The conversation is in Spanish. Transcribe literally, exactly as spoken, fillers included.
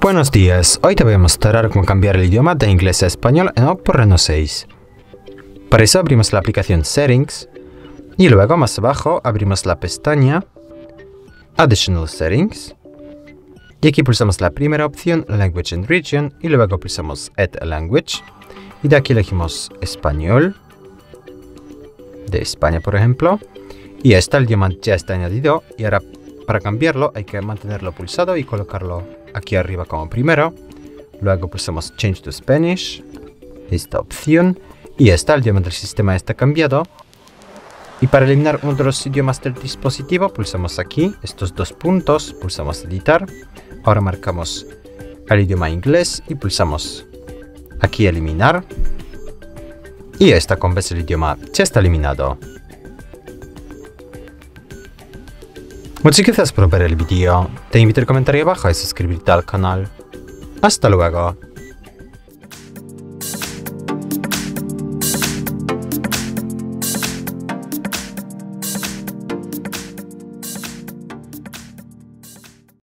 Buenos días, hoy te voy a mostrar cómo cambiar el idioma de inglés a español en Oppo Reno seis. Para eso abrimos la aplicación Settings y luego más abajo abrimos la pestaña Additional Settings y aquí pulsamos la primera opción Language and Region y luego pulsamos Add a Language y de aquí elegimos Español de España, por ejemplo, y está el idioma ya está añadido. Y ahora para cambiarlo hay que mantenerlo pulsado y colocarlo aquí arriba como primero, luego pulsamos Change to Spanish, esta opción, y está el idioma del sistema está cambiado. Y para eliminar uno de los idiomas del dispositivo pulsamos aquí estos dos puntos, pulsamos editar, ahora marcamos el idioma inglés y pulsamos aquí eliminar. Y esta vez el idioma ya está eliminado. Muchas gracias por ver el vídeo. Te invito a comentar abajo y suscribirte al canal. Hasta luego.